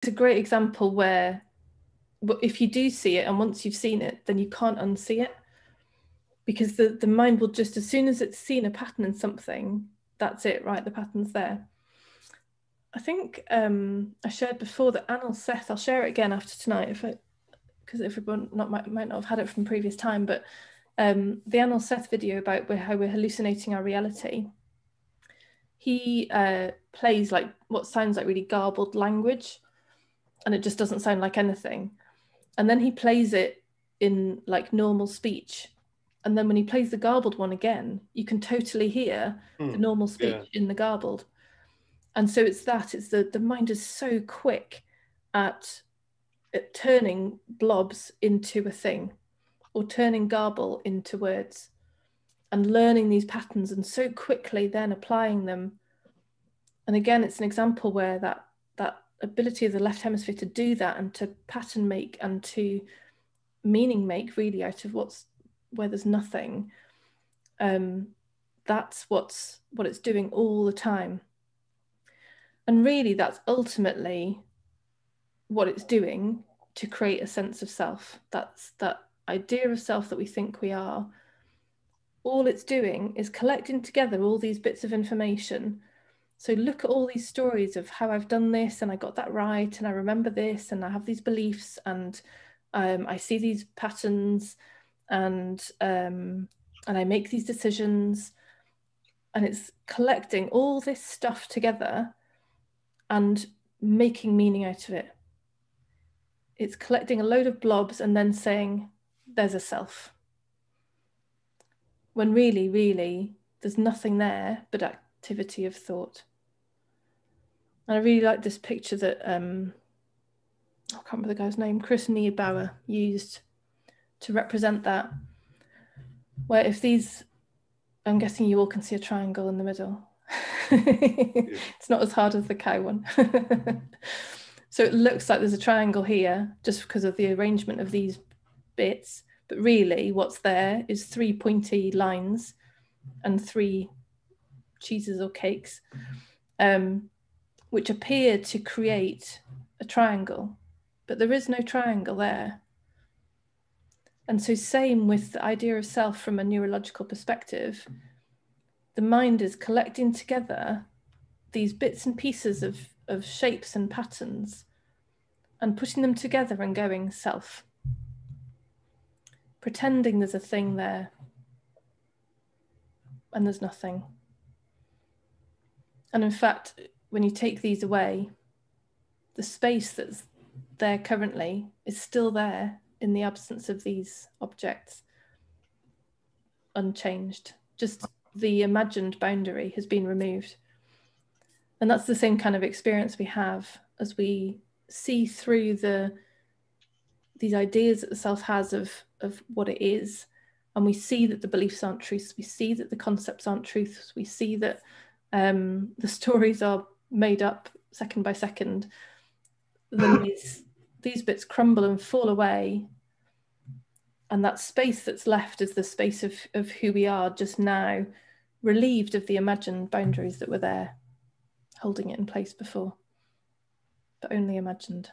It's a great example where if you do see it, and once you've seen it, then you can't unsee it, because the mind will just, as soon as it's seen a pattern in something, that's it, right? The pattern's there. I think I shared before that Anil Seth, I'll share it again after tonight, because everyone might not have had it from previous time, but the Anil Seth video about how we're hallucinating our reality. He plays like what sounds like really garbled language, and it just doesn't sound like anything. And then he plays it in like normal speech. And then when he plays the garbled one again, you can totally hear the normal speech in the garbled. And so it's the mind is so quick at turning blobs into a thing, or turning garble into words, and learning these patterns and so quickly then applying them. And again, it's an example where that ability of the left hemisphere to do that and to pattern make and to meaning make really out of where there's nothing, that's what it's doing all the time. And really that's ultimately what it's doing to create a sense of self. That's that idea of self that we think we are. All it's doing is collecting together all these bits of information. So look at all these stories of how I've done this and I got that right and I remember this and I have these beliefs and I see these patterns and I make these decisions. And it's collecting all this stuff together and making meaning out of it. It's collecting a load of blobs and then saying, there's a self. When really, really, there's nothing there but activity of thought. And I really like this picture that, I can't remember the guy's name, Chris Niebauer used to represent that, where if these, I'm guessing you all can see a triangle in the middle. It's not as hard as the cow one. So it looks like there's a triangle here just because of the arrangement of these bits, but really what's there is three pointy lines and three cheeses or cakes, which appear to create a triangle, but there is no triangle there. And so same with the idea of self from a neurological perspective. The mind is collecting together these bits and pieces of shapes and patterns and putting them together and going self. Pretending there's a thing there and there's nothing. And in fact, when you take these away, the space that's there currently is still there in the absence of these objects, unchanged. Just the imagined boundary has been removed. And that's the same kind of experience we have as we see through these ideas that the self has of what it is. And we see that the beliefs aren't truths. We see that the concepts aren't truths. We see that the stories are made up second by second. Then these bits crumble and fall away. And that space that's left is the space of who we are just now, relieved of the imagined boundaries that were there, holding it in place before, but only imagined.